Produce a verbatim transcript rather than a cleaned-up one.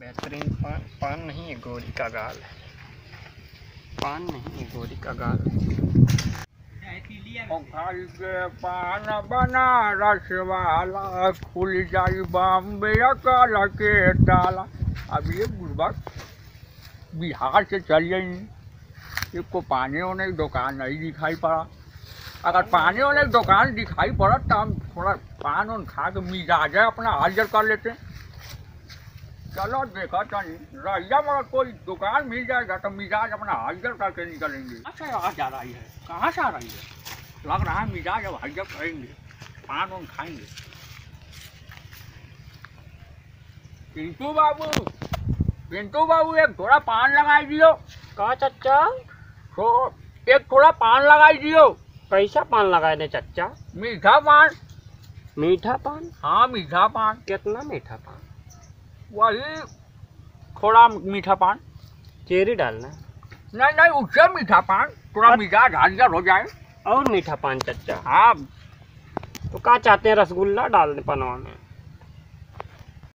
बेहतरीन पान पान नहीं है, गोरी का गाल है। पान नहीं है, गोरी का गाल है। पान बना रस वाला खुल जाई बॉम्बे काला के ताला। अब ये बुढ़बा बिहार से चलिए, इसको पानी होने की दुकान नहीं दिखाई पड़ा। अगर पानी वाले दुकान दिखाई पड़ा तो हम थोड़ा पान उन खा के मिजाज है अपना हाजिर कर लेते। चलो देखा चलिए रहिया, मगर कोई दुकान मिल जाएगा तो मिजाज अपना हाजिर करके निकलेंगे। अच्छा आज आ रही है, कहाँ से आ रही है? लग रहा है मिजाज अब हाजिर करेंगे, पान उन खाएंगे। पिंटू बाबू, पिंटू बाबू एक थोड़ा पान लगाई दियो। कहा चच्चा? तो एक थोड़ा पान लगाई दियो। कैसा पान लगाए दे चच्चा? मीठा पान। मीठा पान? हाँ मीठा पान। कितना मीठा पान? वही थोड़ा मीठा पान। चेरी डालना? नहीं नहीं, उससे मीठा पान थोड़ा मीठा झांझर हो जाए। और मीठा पान चच्चा? हाँ। तो क्या चाहते हैं, रसगुल्ला डालने पनवा में?